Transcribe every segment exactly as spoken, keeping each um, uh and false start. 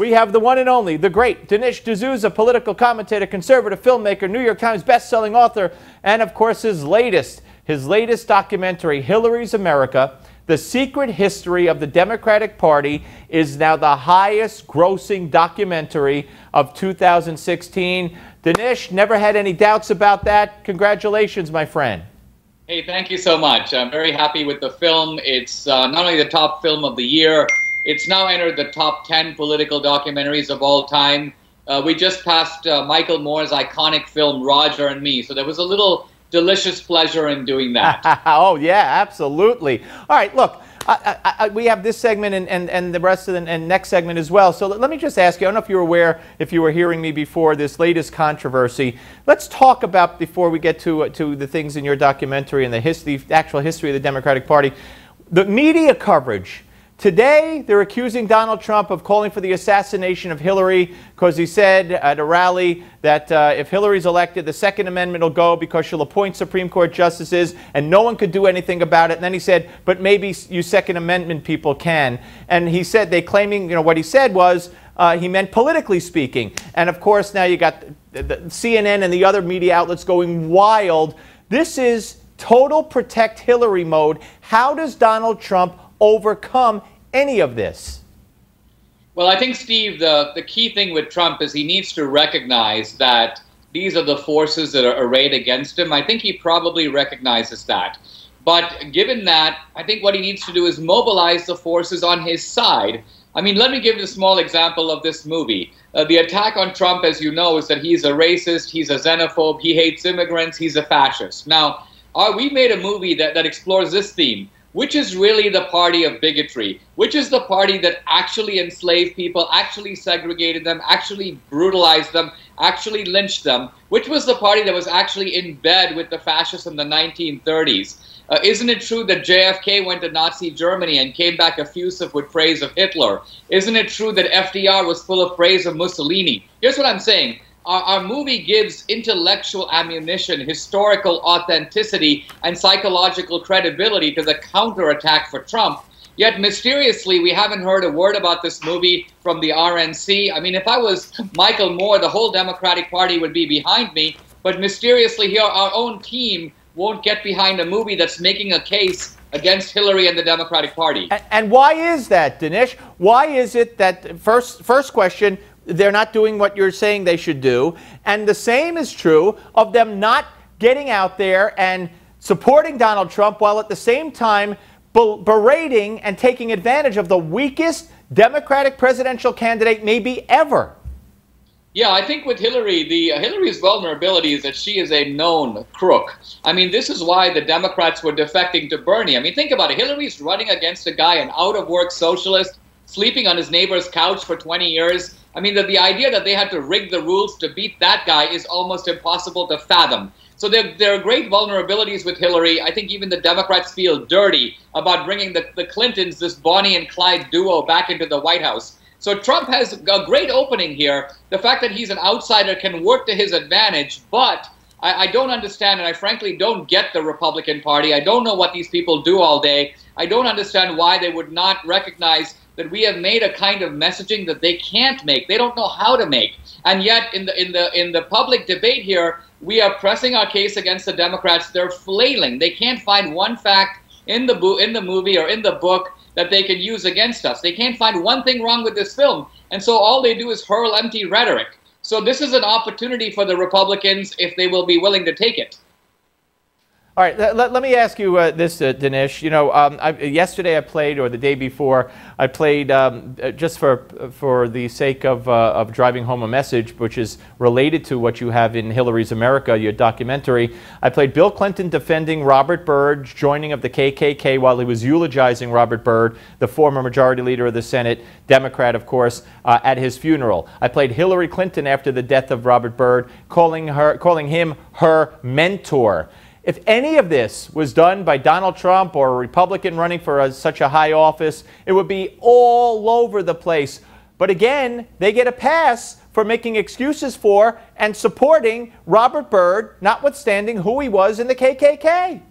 we have the one and only, the great Dinesh D'Souza, political commentator, conservative filmmaker, New York Times best-selling author, and of course his latest, his latest documentary, Hillary's America, The Secret History of the Democratic Party, is now the highest grossing documentary of two thousand sixteen. Dinesh, never had any doubts about that. Congratulations, my friend. Hey, thank you so much. I'm very happy with the film. It's uh, not only the top film of the year, it's now entered the top ten political documentaries of all time. Uh, we just passed uh, Michael Moore's iconic film, Roger and Me, so there was a little delicious pleasure in doing that. Oh, yeah, absolutely. All right, look, I, I, I, we have this segment and, and, and the rest of the and next segment as well. So let, let me just ask you, I don't know if you're aware, if you were hearing me before, this latest controversy. Let's talk about, before we get to, uh, to the things in your documentary and the, history, the actual history of the Democratic Party, the media coverage. Today, they're accusing Donald Trump of calling for the assassination of Hillary because he said at a rally that uh, if Hillary's elected, the Second Amendment will go because she'll appoint Supreme Court justices and no one could do anything about it. And then he said, but maybe you Second Amendment people can. And he said, they claiming, you know, what he said was uh, he meant politically speaking. And of course, now you got the, the C N N and the other media outlets going wild. This is total protect Hillary mode. How does Donald Trump overcome any of this? Well, I think, Steve, the, the key thing with Trump is he needs to recognize that these are the forces that are arrayed against him. I think he probably recognizes that. But given that, I think what he needs to do is mobilize the forces on his side. I mean, let me give you a small example of this movie. Uh, the attack on Trump, as you know, is that he's a racist, he's a xenophobe, he hates immigrants, he's a fascist. Now, our, we made a movie that, that explores this theme, which is really the party of bigotry, which is the party that actually enslaved people, actually segregated them, actually brutalized them, actually lynched them, which was the party that was actually in bed with the fascists in the nineteen thirties. Uh, isn't it true that J F K went to Nazi Germany and came back effusive with praise of Hitler? Isn't it true that F D R was full of praise of Mussolini? Here's what I'm saying. Our, our movie gives intellectual ammunition, historical authenticity, and psychological credibility to the counterattack for Trump. Yet, mysteriously, we haven't heard a word about this movie from the R N C. I mean, if I was Michael Moore, the whole Democratic Party would be behind me. But mysteriously here, our own team won't get behind a movie that's making a case against Hillary and the Democratic Party. And, and why is that, Dinesh? Why is it that, first, first question, they're not doing what you're saying they should do? And the same is true of them not getting out there and supporting Donald Trump while at the same time berating and taking advantage of the weakest Democratic presidential candidate maybe ever. Yeah, I think with Hillary, the uh, Hillary's vulnerability is that she is a known crook. I mean, this is why the Democrats were defecting to Bernie. I mean, think about it. Hillary's running against a guy, an out-of-work socialist, sleeping on his neighbor's couch for twenty years. I mean, the, the idea that they had to rig the rules to beat that guy is almost impossible to fathom. So there, there are great vulnerabilities with Hillary. I think even the Democrats feel dirty about bringing the, the Clintons, this Bonnie and Clyde duo, back into the White House. So Trump has a great opening here. The fact that he's an outsider can work to his advantage, but I, I don't understand, and I frankly don't get the Republican Party. I don't know what these people do all day. I don't understand why they would not recognize that we have made a kind of messaging that they can't make. They don't know how to make. And yet in the, in the, in the public debate here, we are pressing our case against the Democrats. They're flailing. They can't find one fact in the, bo in the movie or in the book that they can use against us. They can't find one thing wrong with this film. And so all they do is hurl empty rhetoric. So this is an opportunity for the Republicans if they will be willing to take it. All right, let, let me ask you uh, this, uh, Dinesh. You know, um, I, yesterday I played, or the day before, I played, um, just for for the sake of, uh, of driving home a message, which is related to what you have in Hillary's America, your documentary. I played Bill Clinton defending Robert Byrd's joining of the K K K while he was eulogizing Robert Byrd, the former majority leader of the Senate, Democrat, of course, uh, at his funeral. I played Hillary Clinton after the death of Robert Byrd, calling her, calling him her mentor. If any of this was done by Donald Trump or a Republican running for a, such a high office, it would be all over the place. But again, they get a pass for making excuses for and supporting Robert Byrd, notwithstanding who he was in the K K K.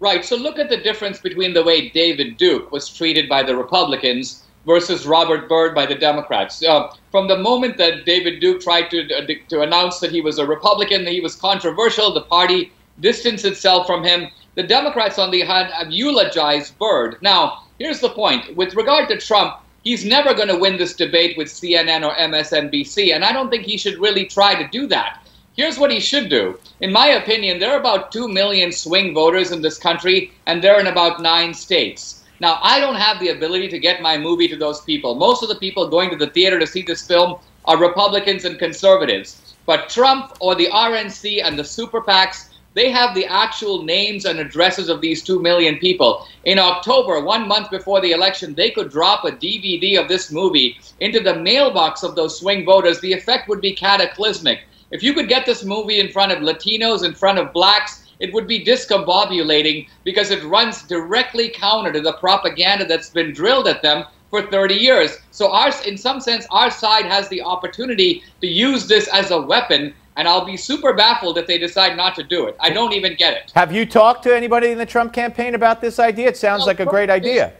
Right. So look at the difference between the way David Duke was treated by the Republicans versus Robert Byrd by the Democrats. Uh, from the moment that David Duke tried to, uh, to announce that he was a Republican, that he was controversial, the party distanced itself from him. The Democrats, on the other hand, have eulogized Byrd. Now, here's the point. With regard to Trump, he's never going to win this debate with C N N or M S N B C, and I don't think he should really try to do that. Here's what he should do. In my opinion, there are about two million swing voters in this country, and they're in about nine states. Now, I don't have the ability to get my movie to those people. Most of the people going to the theater to see this film are Republicans and conservatives. But Trump or the R N C and the super PACs, they have the actual names and addresses of these two million people. In October, one month before the election, they could drop a D V D of this movie into the mailbox of those swing voters. The effect would be cataclysmic. If you could get this movie in front of Latinos, in front of blacks, it would be discombobulating because it runs directly counter to the propaganda that's been drilled at them for thirty years. So our, in some sense, our side has the opportunity to use this as a weapon, and I'll be super baffled if they decide not to do it. I don't even get it. Have you talked to anybody in the Trump campaign about this idea? It sounds well, like a great idea.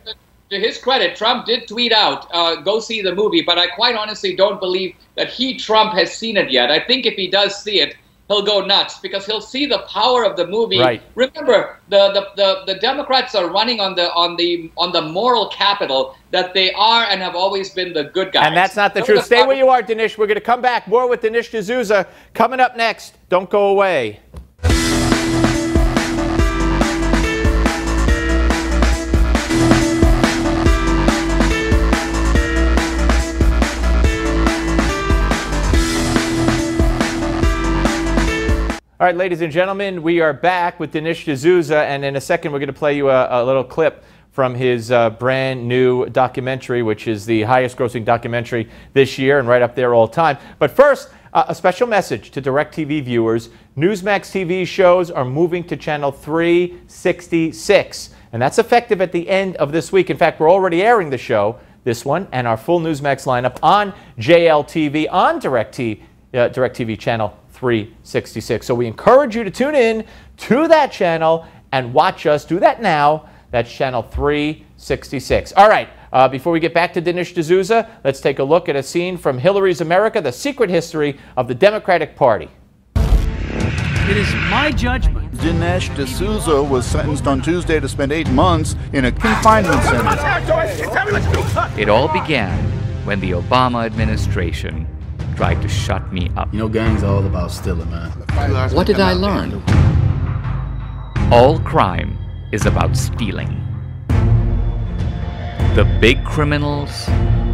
To his credit, Trump did tweet out, uh, go see the movie, but I quite honestly don't believe that he, Trump, has seen it yet. I think if he does see it, he'll go nuts because he'll see the power of the movie. Right. Remember, the, the, the, the Democrats are running on the, on, the, on the moral capital that they are and have always been the good guys. And that's not the truth. Stay where you are, Dinesh. We're going to come back. More with Dinesh D'Souza coming up next. Don't go away. All right, ladies and gentlemen, we are back with Dinesh D'Souza, and in a second we're going to play you a, a little clip from his uh, brand new documentary, which is the highest grossing documentary this year and right up there all time. But first, uh, a special message to DirecTV viewers. Newsmax T V shows are moving to channel three sixty-six, and that's effective at the end of this week. In fact, we're already airing the show, this one, and our full Newsmax lineup on J L T V, on DirecTV, uh, DirecTV channel three sixty-six. So we encourage you to tune in to that channel and watch us. Do that now. That's channel three sixty-six. All right. Uh, before we get back to Dinesh D'Souza, let's take a look at a scene from Hillary's America, the secret history of the Democratic Party. It is my judgment. Dinesh D'Souza was sentenced on Tuesday to spend eight months in a confinement center. It all began when the Obama administration tried to shut me up. You know, gangs are all about stealing, man. What did I learn? All crime is about stealing. The big criminals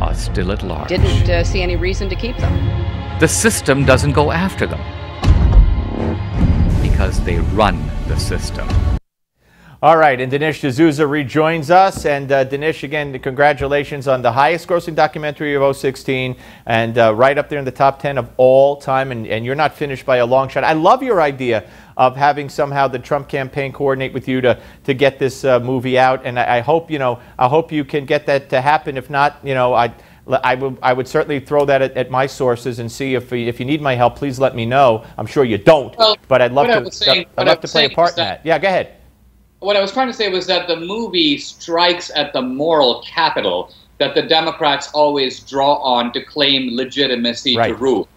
are still at large. Didn't uh, see any reason to keep them. The system doesn't go after them because they run the system. All right, and Dinesh D'Souza rejoins us. And uh, Dinesh, again, congratulations on the highest grossing documentary of oh sixteen and uh, right up there in the top ten of all time. And, and you're not finished by a long shot. I love your idea of having somehow the Trump campaign coordinate with you to, to get this uh, movie out. And I, I hope, you know, I hope you can get that to happen. If not, you know, I, I, would, I would certainly throw that at, at my sources and see if, if you need my help, please let me know. I'm sure you don't, well, but I'd love to, saying, I'd love to play a part in that. Yeah, go ahead. What I was trying to say was that the movie strikes at the moral capital that the Democrats always draw on to claim legitimacy right. to rule.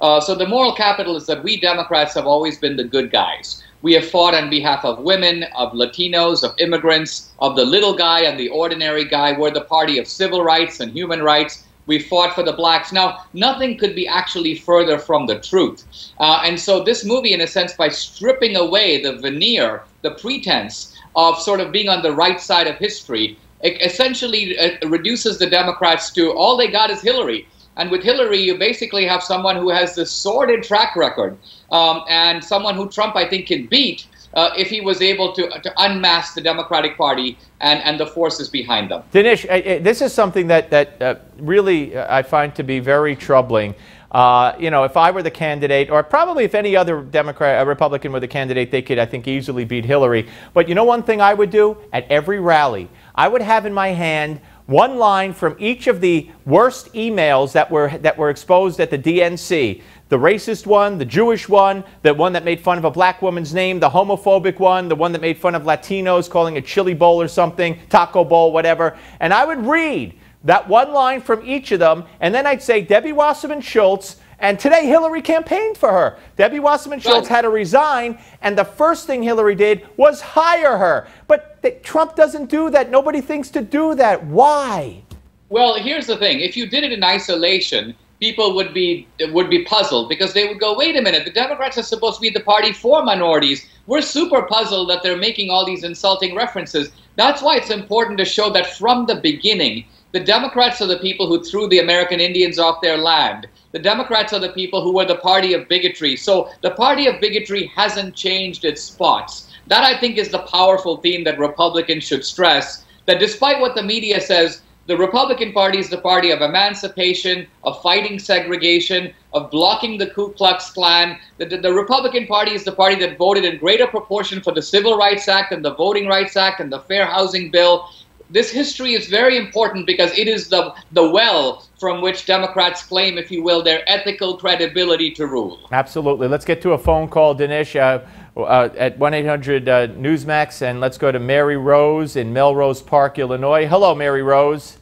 Uh, so the moral capital is that we Democrats have always been the good guys. We have fought on behalf of women, of Latinos, of immigrants, of the little guy and the ordinary guy. We're the party of civil rights and human rights. We fought for the blacks. Now, nothing could be actually further from the truth. Uh, and so this movie, in a sense, by stripping away the veneer, the pretense, of sort of being on the right side of history, it essentially uh, reduces the Democrats to all they got is Hillary. And with Hillary, you basically have someone who has this sordid track record um, and someone who Trump, I think, can beat uh, if he was able to, to unmask the Democratic Party and, and the forces behind them. Dinesh, I, I, this is something that, that uh, really uh, I find to be very troubling. Uh, you know, if I were the candidate, or probably if any other Democrat, Republican were the candidate, they could, I think, easily beat Hillary. But you know one thing I would do? At every rally, I would have in my hand one line from each of the worst emails that were, that were exposed at the D N C. The racist one, the Jewish one, the one that made fun of a black woman's name, the homophobic one, the one that made fun of Latinos, calling a chili bowl or something, taco bowl, whatever. And I would read that one line from each of them, and then I'd say Debbie Wasserman Schultz, and today Hillary campaigned for her. Debbie Wasserman Schultz had to resign, and the first thing Hillary did was hire her. But th- Trump doesn't do that. Nobody thinks to do that. Why? Well, here's the thing. If you did it in isolation, people would be would be puzzled, because they would go, wait a minute, the Democrats are supposed to be the party for minorities. We're super puzzled that they're making all these insulting references. That's why it's important to show that from the beginning, the Democrats are the people who threw the American Indians off their land. The Democrats are the people who were the party of bigotry. So the party of bigotry hasn't changed its spots. That, I think, is the powerful theme that Republicans should stress, that despite what the media says, the Republican Party is the party of emancipation, of fighting segregation, of blocking the Ku Klux Klan. The, the, the Republican Party is the party that voted in greater proportion for the Civil Rights Act and the Voting Rights Act and the Fair Housing Bill. This history is very important because it is the, the well from which Democrats claim, if you will, their ethical credibility to rule. Absolutely. Let's get to a phone call, Dinesh, uh, uh, at one eight hundred newsmax, and let's go to Mary Rose in Melrose Park, Illinois. Hello, Mary Rose.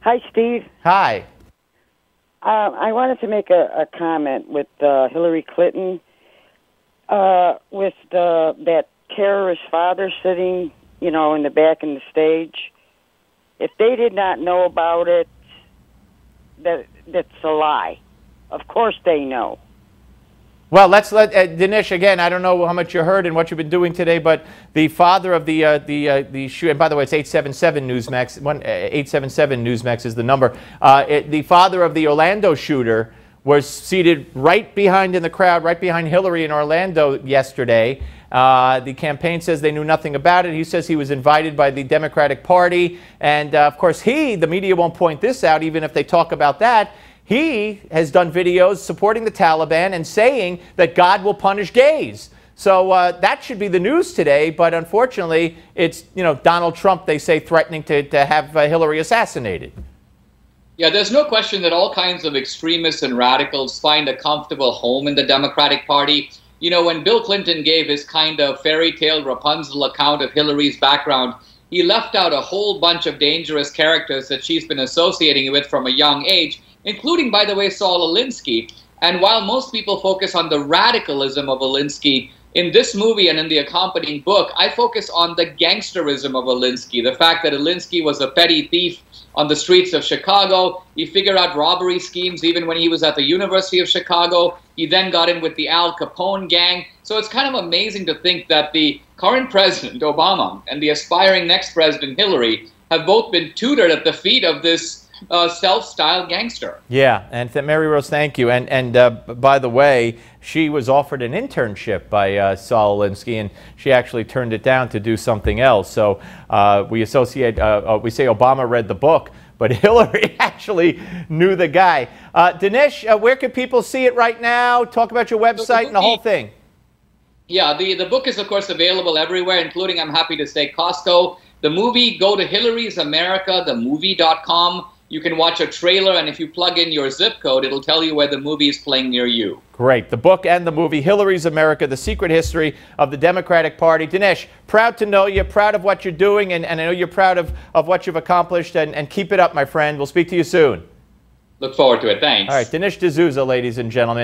Hi, Steve. Hi. Uh, I wanted to make a, a comment with uh, Hillary Clinton, uh, with the, that terrorist father sitting, you know, in the back in the stage. If they did not know about it, that that's a lie. Of course they know. Well, let's let uh, Dinesh, again, I don't know how much you heard and what you've been doing today, but the father of the uh, the uh, the shoot, and by the way, it's eight seven seven Newsmax. One eight seven seven Newsmax is the number. Uh, it, the father of the Orlando shooter was seated right behind in the crowd, right behind Hillary in Orlando yesterday. Uh, the campaign says they knew nothing about it. He says he was invited by the Democratic Party. And, uh, of course, he, the media won't point this out, even if they talk about that. He has done videos supporting the Taliban and saying that God will punish gays. So uh, that should be the news today. But unfortunately, it's, you know, Donald Trump, they say, threatening to, to have uh, Hillary assassinated. Yeah, there's no question that all kinds of extremists and radicals find a comfortable home in the Democratic Party. You know, when Bill Clinton gave his kind of fairy tale Rapunzel account of Hillary's background, he left out a whole bunch of dangerous characters that she's been associating with from a young age, including, by the way, Saul Alinsky. And while most people focus on the radicalism of Alinsky, in this movie and in the accompanying book, I focus on the gangsterism of Alinsky, the fact that Alinsky was a petty thief on the streets of Chicago. He figured out robbery schemes even when he was at the University of Chicago. He then got in with the Al Capone gang. So it's kind of amazing to think that the current president, Obama, and the aspiring next president, Hillary, have both been tutored at the feet of this Uh, self-styled gangster. Yeah, and th Mary Rose, thank you. And and uh, by the way, she was offered an internship by uh, Saul Alinsky, and she actually turned it down to do something else. So uh, we associate, uh, uh, we say Obama read the book, but Hillary actually knew the guy. Uh, Dinesh, uh, where can people see it right now? Talk about your website and the whole thing. Yeah, the, the book is, of course, available everywhere, including, I'm happy to say, Costco. The movie, go to Hillary's America the movie dot com. You can watch a trailer, and if you plug in your zip code, it'll tell you where the movie is playing near you. Great. The book and the movie, Hillary's America, The Secret History of the Democratic Party. Dinesh, proud to know you, proud of what you're doing, and, and I know you're proud of, of what you've accomplished, and, and keep it up, my friend. We'll speak to you soon. Look forward to it. Thanks. All right. Dinesh D'Souza, ladies and gentlemen.